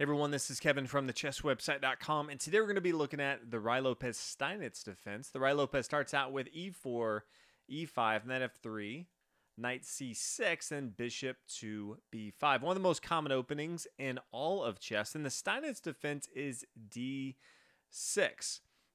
Hey everyone, this is Kevin from thechesswebsite.com, and today we're going to be looking at the Ruy Lopez Steinitz defense. The Ruy Lopez starts out with e4, e5, knight f3, knight c6, and bishop to b5. One of the most common openings in all of chess, and the Steinitz defense is d6.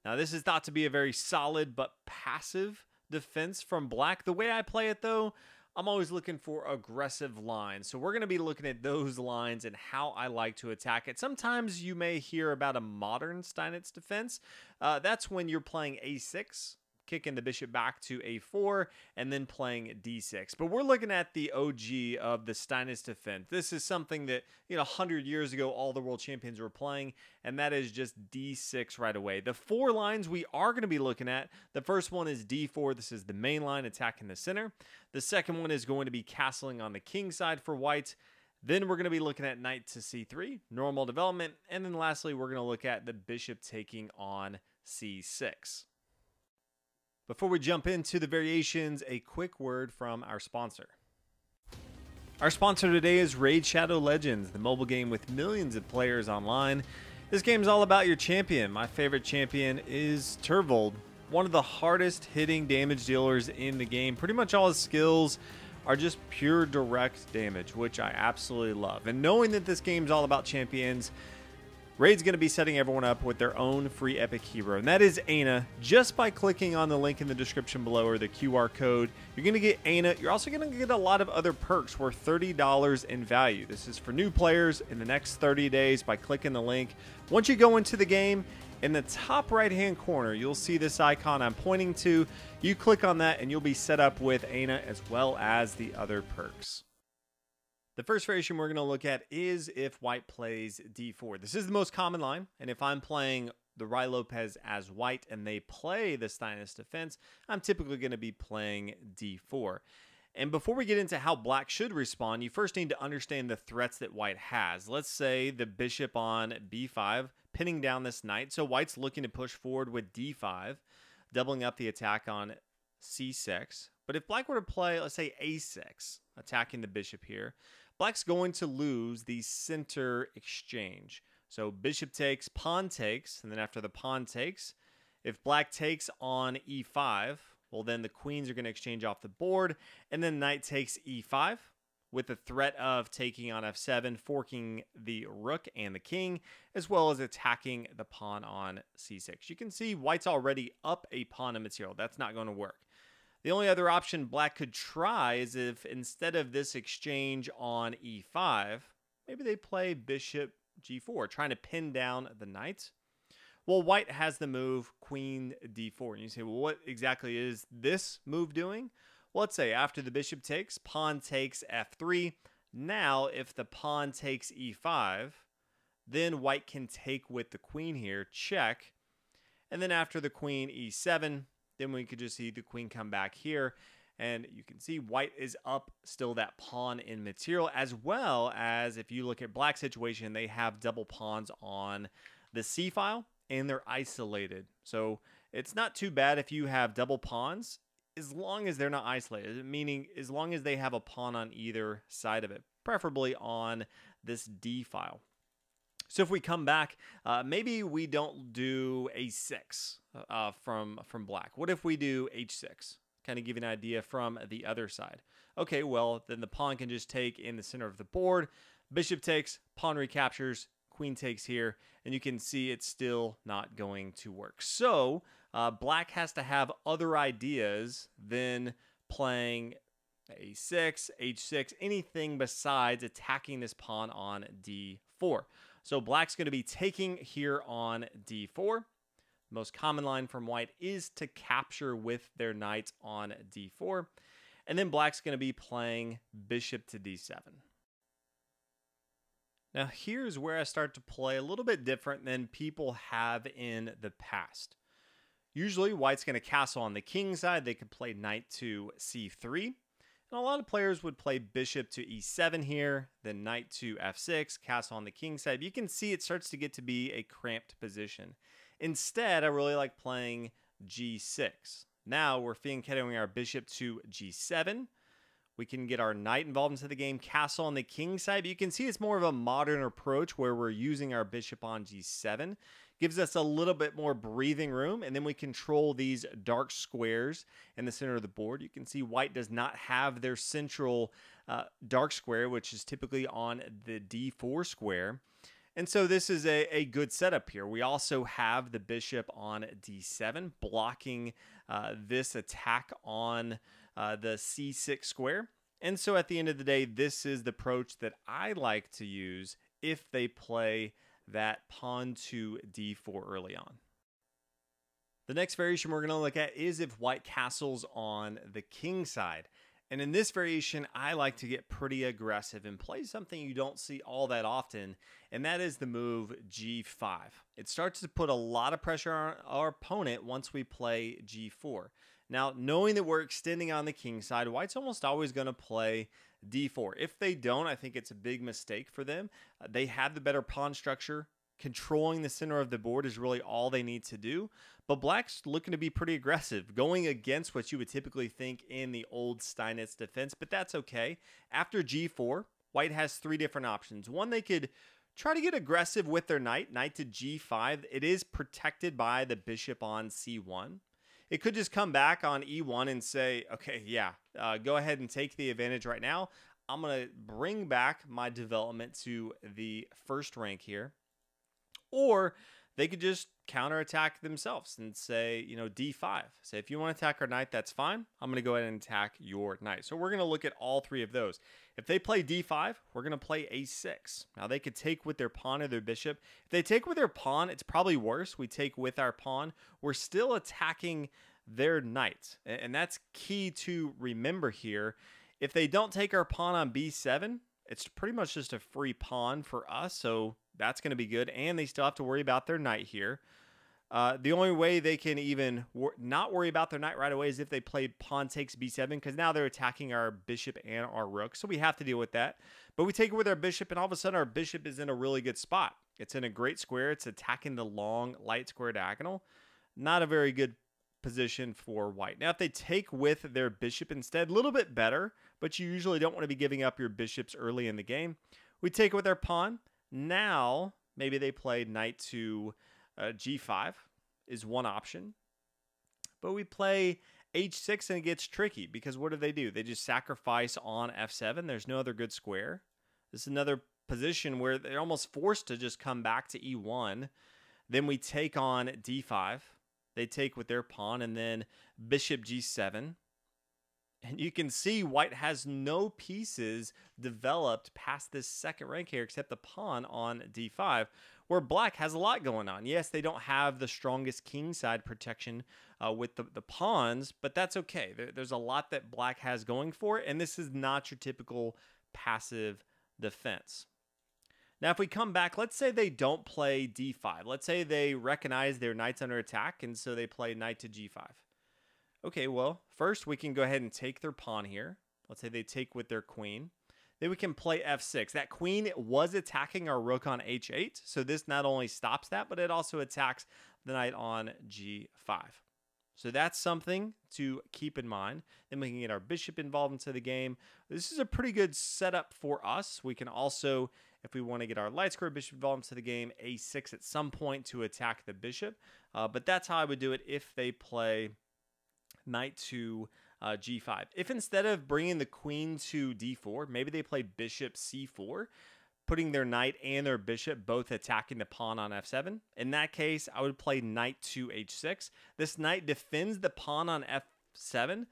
Now this is thought to be a very solid but passive defense from black. The way I play it though, I'm always looking for aggressive lines. So we're going to be looking at those lines and how I like to attack it. Sometimes you may hear about a modern Steinitz defense. That's when you're playing a6, kicking the bishop back to a4, and then playing d6. But we're looking at the OG of the Steinitz defense. This is something that, 100 years ago, all the world champions were playing, and that is just d6 right away. The four lines we are going to be looking at, the first one is d4. This is the main line, attacking the center. The second one is going to be castling on the king side for white. Then we're going to be looking at knight to c3, normal development. And then lastly, we're going to look at the bishop taking on c6. Before we jump into the variations, a quick word from our sponsor. Our sponsor today is Raid Shadow Legends, the mobile game with millions of players online. This game is all about your champion. My favorite champion is Turvald, one of the hardest hitting damage dealers in the game. Pretty much all his skills are just pure direct damage, which I absolutely love. And knowing that this game is all about champions, Raid's going to be setting everyone up with their own free epic hero, and that is Ana. Just by clicking on the link in the description below or the QR code, you're going to get Ana. You're also going to get a lot of other perks worth $30 in value. This is for new players in the next 30 days by clicking the link. Once you go into the game, in the top right-hand corner, you'll see this icon I'm pointing to. You click on that, and you'll be set up with Ana as well as the other perks. The first variation we're going to look at is if white plays d4. This is the most common line, and if I'm playing the Ruy Lopez as white and they play the Steinitz defense, I'm typically going to be playing d4. And before we get into how black should respond, you first need to understand the threats that white has. Let's say the bishop on b5, pinning down this knight. So white's looking to push forward with d5, doubling up the attack on c6. But if black were to play, let's say a6, attacking the bishop here, black's going to lose the center exchange. So bishop takes, pawn takes, and then after the pawn takes, if black takes on e5, well then the queens are going to exchange off the board, and then knight takes e5 with the threat of taking on f7, forking the rook and the king, as well as attacking the pawn on c6. You can see white's already up a pawn in material. That's not going to work. The only other option black could try is if instead of this exchange on e5, maybe they play bishop g4, trying to pin down the knight. Well, white has the move queen d4. And you say, well, what exactly is this move doing? Well, let's say after the bishop takes, pawn takes f3. Now, if the pawn takes e5, then white can take with the queen here, check. And then after the queen e7, then we could just see the queen come back here, and you can see white is up still that pawn in material, as well as if you look at black's situation, they have double pawns on the c-file, and they're isolated. So it's not too bad if you have double pawns, as long as they're not isolated, meaning as long as they have a pawn on either side of it, preferably on this d-file. So if we come back, maybe we don't do a6 from black. What if we do h6? Kind of give you an idea from the other side. Okay, well, then the pawn can just take in the center of the board. Bishop takes, pawn recaptures, queen takes here, and you can see it's still not going to work. So black has to have other ideas than playing a6, h6, anything besides attacking this pawn on d4. So black's going to be taking here on d4. The most common line from white is to capture with their knight on d4. And then black's going to be playing bishop to d7. Now here's where I start to play a little bit different than people have in the past. Usually white's going to castle on the king side. They could play knight to c3. A lot of players would play bishop to e7 here, then knight to f6, castle on the king side. You can see it starts to get to be a cramped position. Instead, I really like playing g6. Now we're fianchettoing our bishop to g7. We can get our knight involved into the game, castle on the king side. But you can see it's more of a modern approach where we're using our bishop on g7. Gives us a little bit more breathing room, and then we control these dark squares in the center of the board. You can see white does not have their central dark square, which is typically on the d4 square. And so this is a good setup here. We also have the bishop on d7, blocking this attack on the c6 square. And so at the end of the day, this is the approach that I like to use if they play that pawn to d4 early on. The next variation we're going to look at is if white castles on the king side. And in this variation, I like to get pretty aggressive and play something you don't see all that often, and that is the move g5. It starts to put a lot of pressure on our opponent once we play g4. Now, knowing that we're extending on the king side, white's almost always going to play d4. If they don't, I think it's a big mistake for them. They have the better pawn structure. Controlling the center of the board is really all they need to do. But black's looking to be pretty aggressive, going against what you would typically think in the old Steinitz defense, but that's okay. After g4, white has three different options. One, they could try to get aggressive with their knight, knight to g5. It is protected by the bishop on c1. It could just come back on e1 and say, okay, yeah, go ahead and take the advantage right now. I'm going to bring back my development to the first rank here. Or they could just counterattack themselves and say, you know, d5. Say, if you want to attack our knight, that's fine. I'm going to go ahead and attack your knight. So we're going to look at all three of those. If they play d5, we're going to play a6. Now, they could take with their pawn or their bishop. If they take with their pawn, it's probably worse. We take with our pawn. We're still attacking their knight. And that's key to remember here. If they don't take our pawn on b7, it's pretty much just a free pawn for us. So that's going to be good. And they still have to worry about their knight here. The only way they can even not worry about their knight right away is if they played pawn takes b7, because now they're attacking our bishop and our rook. So we have to deal with that. But we take it with our bishop, and all of a sudden our bishop is in a really good spot. It's in a great square. It's attacking the long light square diagonal. Not a very good position for white. Now, if they take with their bishop instead, a little bit better, but you usually don't want to be giving up your bishops early in the game. We take it with our pawn. Now, maybe they play knight to g5 is one option. But we play h6 and it gets tricky because what do? They just sacrifice on f7. There's no other good square. This is another position where they're almost forced to just come back to e1. Then we take on d5. They take with their pawn and then bishop g7. And you can see white has no pieces developed past this second rank here except the pawn on d5, where black has a lot going on. Yes, they don't have the strongest king side protection with the pawns, but that's okay. There's a lot that black has going for it, and this is not your typical passive defense. Now, if we come back, let's say they don't play d5. Let's say they recognize their knight's under attack, and so they play knight to g5. Okay, well, first we can go ahead and take their pawn here. Let's say they take with their queen. Then we can play f6. That queen was attacking our rook on h8, so this not only stops that, but it also attacks the knight on g5. So that's something to keep in mind. Then we can get our bishop involved into the game. This is a pretty good setup for us. We can also, if we want to get our light square bishop involved into the game, a6 at some point to attack the bishop. But that's how I would do it if they play knight to g5. If instead of bringing the queen to d4, maybe they play bishop c4, putting their knight and their bishop both attacking the pawn on f7. In that case, I would play knight to h6. This knight defends the pawn on f7,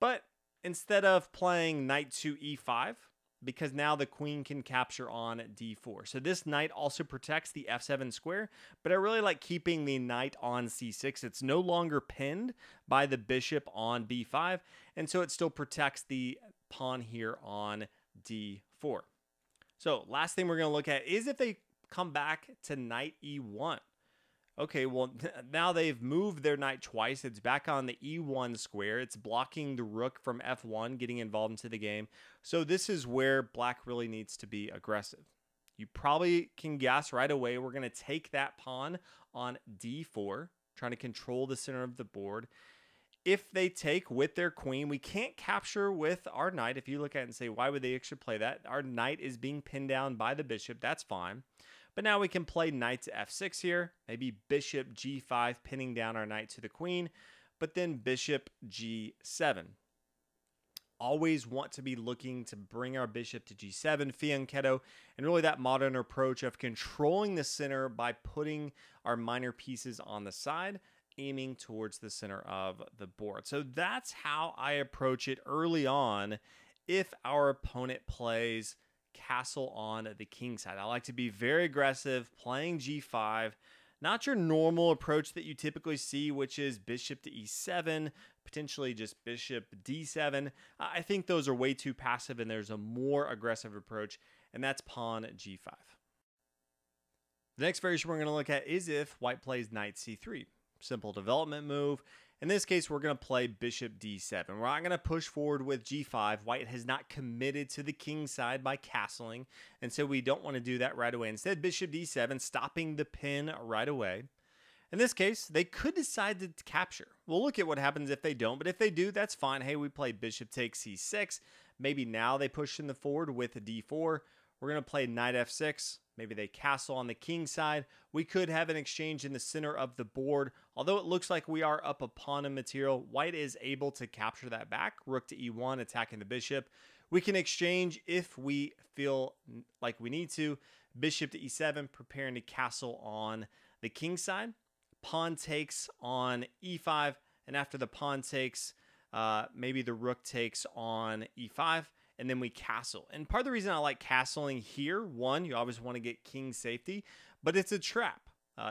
but instead of playing knight to e5, because now the queen can capture on d4. So this knight also protects the f7 square, but I really like keeping the knight on c6. It's no longer pinned by the bishop on b5, and so it still protects the pawn here on d4. So last thing we're going to look at is if they come back to knight e1. Okay, well, now they've moved their knight twice. It's back on the e1 square. It's blocking the rook from f1, getting involved into the game. So this is where black really needs to be aggressive. You probably can guess right away we're going to take that pawn on d4, trying to control the center of the board. if they take with their queen. We can't capture with our knight. If you look at it and say, why would they actually play that? Our knight is being pinned down by the bishop. That's fine. But now we can play knight to f6 here. Maybe bishop g5, pinning down our knight to the queen. But then bishop g7. Always want to be looking to bring our bishop to g7, fianchetto. And really that modern approach of controlling the center by putting our minor pieces on the side, aiming towards the center of the board. So that's how I approach it early on if our opponent plays castle on the king side. I like to be very aggressive, playing g5, not your normal approach that you typically see, which is bishop to e7, potentially just bishop d7. I think those are way too passive, and there's a more aggressive approach, and that's pawn g5. The next variation we're going to look at is if white plays knight c3. Simple development move. In this case, we're going to play bishop d7. We're not going to push forward with g5. White has not committed to the king side by castling, and so we don't want to do that right away. Instead, bishop d7, stopping the pin right away. In this case, they could decide to capture. We'll look at what happens if they don't, but if they do, that's fine. Hey, we play bishop takes c6. Maybe now they push in the forward with d4. We're going to play knight f6. Maybe they castle on the king side. We could have an exchange in the center of the board. Although it looks like we are up a pawn in material, white is able to capture that back. Rook to e1, attacking the bishop. We can exchange if we feel like we need to. Bishop to e7, preparing to castle on the king side. Pawn takes on e5. And after the pawn takes, maybe the rook takes on e5. And then we castle. And part of the reason I like castling here, one, you always want to get king safety, but it's a trap.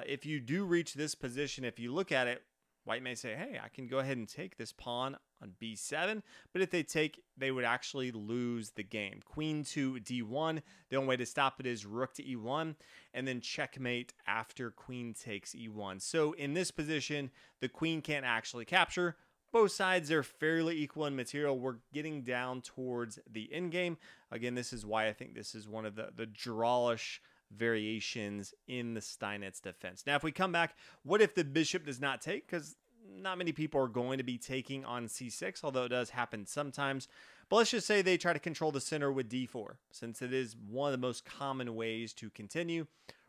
If you do reach this position, if you look at it, white may say, hey, I can go ahead and take this pawn on b7. But if they take, they would actually lose the game. Queen to d1. The only way to stop it is rook to e1, and then checkmate after queen takes e1. So in this position, the queen can't actually capture. Both sides are fairly equal in material. We're getting down towards the end game. Again, this is why I think this is one of the drawish variations in the Steinitz defense. Now, if we come back, what if the bishop does not take? Because not many people are going to be taking on c6, although it does happen sometimes. But let's just say they try to control the center with d4, since it is one of the most common ways to continue.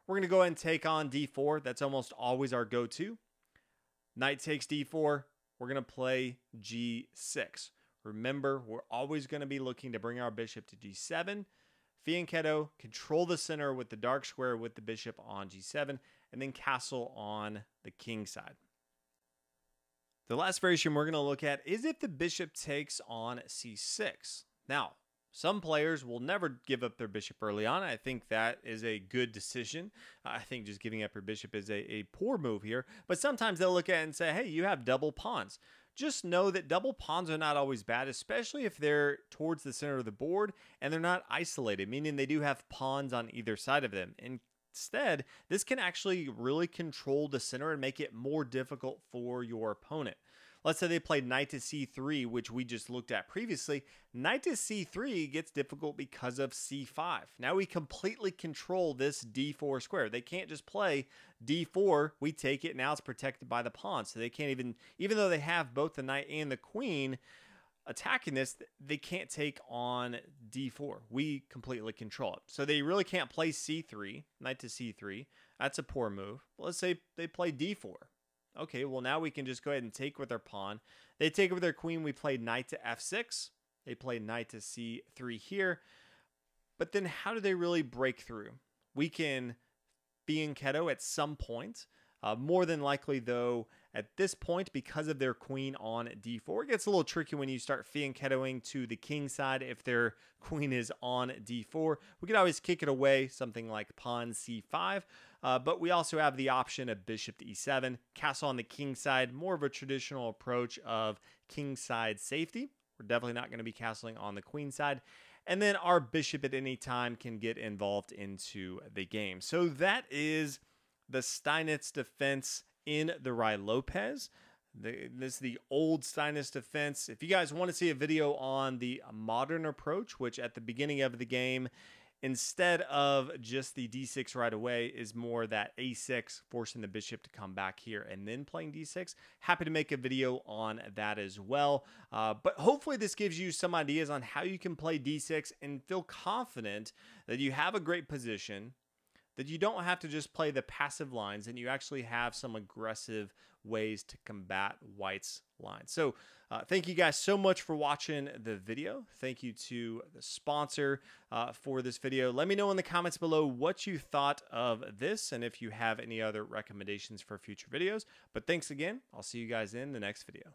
We're going to go ahead and take on d4. That's almost always our go-to. Knight takes d4. We're going to play g6. Remember, we're always going to be looking to bring our bishop to g7. Fianchetto, control the center with the dark square with the bishop on g7, and then castle on the king side. The last variation we're going to look at is if the bishop takes on c6. Now, some players will never give up their bishop early on. I think that is a good decision. I think just giving up your bishop is a poor move here. But sometimes they'll look at it and say, hey, you have double pawns. Just know that double pawns are not always bad, especially if they're towards the center of the board and they're not isolated, meaning they do have pawns on either side of them. Instead, this can actually really control the center and make it more difficult for your opponent. Let's say they played knight to c3, which we just looked at previously. Knight to c3 gets difficult because of c5. Now we completely control this d4 square. They can't just play d4. We take it. Now it's protected by the pawn. So they can't even though they have both the knight and the queen attacking this, they can't take on d4. We completely control it. So they really can't play c3, knight to c3. That's a poor move. But let's say they play d4. Okay, well, now we can just go ahead and take with our pawn. They take with their queen. We play knight to f6. They play knight to c3 here. But then how do they really break through? We can fianchetto at some point. More than likely, though, at this point, because of their queen on d4, it gets a little tricky when you start fianchettoing to the king side if their queen is on d4. We could always kick it away, something like pawn c5. But we also have the option of bishop to e7, castle on the king side, more of a traditional approach of king side safety. We're definitely not going to be castling on the queen side. And then our bishop at any time can get involved into the game. So that is the Steinitz defense in the Ruy Lopez. This is the old Steinitz defense. If you guys want to see a video on the modern approach, which at the beginning of the game instead of just the d6 right away, is more that a6, forcing the bishop to come back here and then playing d6. Happy to make a video on that as well. But hopefully this gives you some ideas on how you can play d6 and feel confident that you have a great position, that you don't have to just play the passive lines, and you actually have some aggressive ways to combat white's lines. So thank you guys so much for watching the video. Thank you to the sponsor for this video. Let me know in the comments below what you thought of this and if you have any other recommendations for future videos. But thanks again. I'll see you guys in the next video.